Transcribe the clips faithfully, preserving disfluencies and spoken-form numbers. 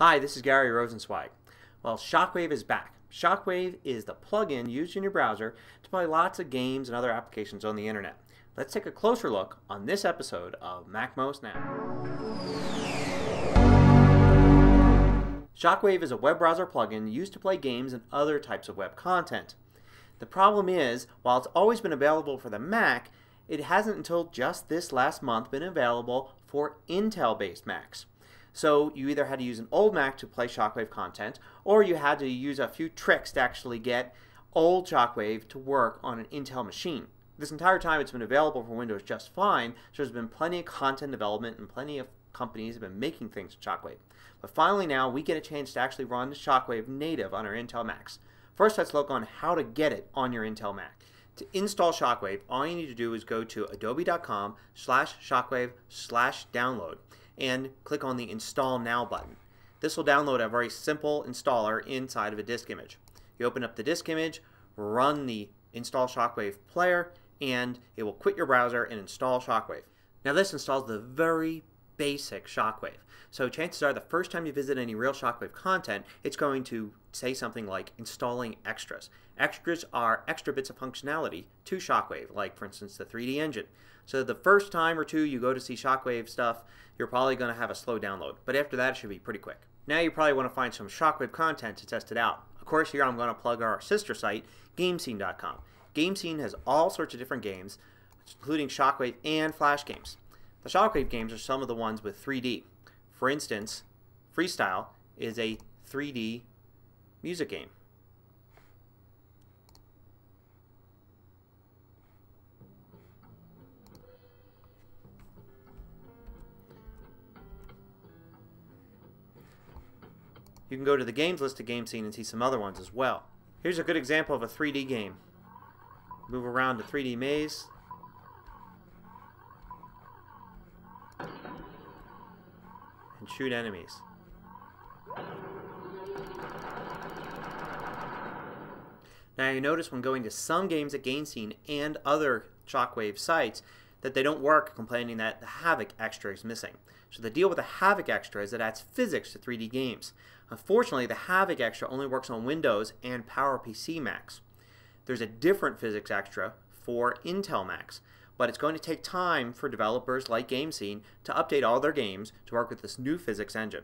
Hi, this is Gary Rosenzweig. Well, Shockwave is back. Shockwave is the plugin used in your browser to play lots of games and other applications on the internet. Let's take a closer look on this episode of MacMost Now. Shockwave is a web browser plugin used to play games and other types of web content. The problem is, while it's always been available for the Mac, it hasn't until just this last month been available for Intel-based Macs. So you either had to use an old Mac to play Shockwave content, or you had to use a few tricks to actually get old Shockwave to work on an Intel machine. This entire time it's been available for Windows just fine, so there's been plenty of content development and plenty of companies have been making things in Shockwave. But finally now we get a chance to actually run Shockwave native on our Intel Macs. First, let's look on how to get it on your Intel Mac. To install Shockwave, all you need to do is go to adobe.com slash shockwave slash download. And click on the Install Now button. This will download a very simple installer inside of a disk image. You open up the disk image, run the Install Shockwave player, and it will quit your browser and install Shockwave. Now this installs the very basic Shockwave. So chances are the first time you visit any real Shockwave content, it's going to say something like installing extras. Extras are extra bits of functionality to Shockwave, like for instance the three D engine. So the first time or two you go to see Shockwave stuff, you're probably going to have a slow download, but after that it should be pretty quick. Now you probably want to find some Shockwave content to test it out. Of course, here I'm going to plug our sister site, GameScene dot com. GameScene has all sorts of different games, including Shockwave and Flash games. The Shockwave games are some of the ones with three D. For instance, Freestyle is a three D music game. You can go to the games list of GameScene and see some other ones as well. Here's a good example of a three D game. Move around to three D maze. And shoot enemies. Now you notice when going to some games at GameScene and other Shockwave sites that they don't work, complaining that the Havok extra is missing. So the deal with the Havok extra is that it adds physics to three D games. Unfortunately, the Havok extra only works on Windows and PowerPC Macs. There's a different physics extra for Intel Macs, but it's going to take time for developers like GameScene to update all their games to work with this new physics engine.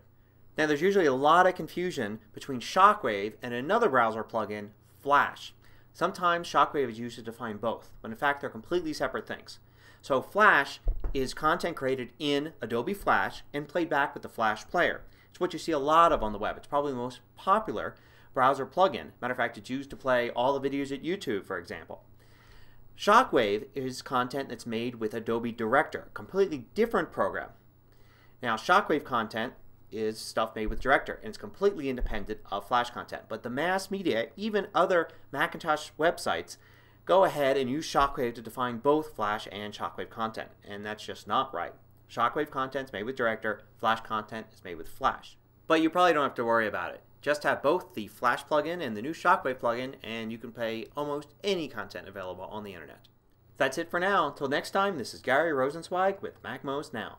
Now there's usually a lot of confusion between Shockwave and another browser plugin, Flash. Sometimes Shockwave is used to define both, but in fact they're completely separate things. So Flash is content created in Adobe Flash and played back with the Flash player. It's what you see a lot of on the web. It's probably the most popular browser plugin. Matter of fact, it's used to play all the videos at YouTube, for example. Shockwave is content that's made with Adobe Director, a completely different program. Now Shockwave content is stuff made with Director and it's completely independent of Flash content, but the mass media, even other Macintosh websites, go ahead and use Shockwave to define both Flash and Shockwave content, and that's just not right. Shockwave content is made with Director, Flash content is made with Flash. But you probably don't have to worry about it. Just have both the Flash plugin and the new Shockwave plugin and you can play almost any content available on the internet. That's it for now. Until next time, this is Gary Rosenzweig with MacMost Now.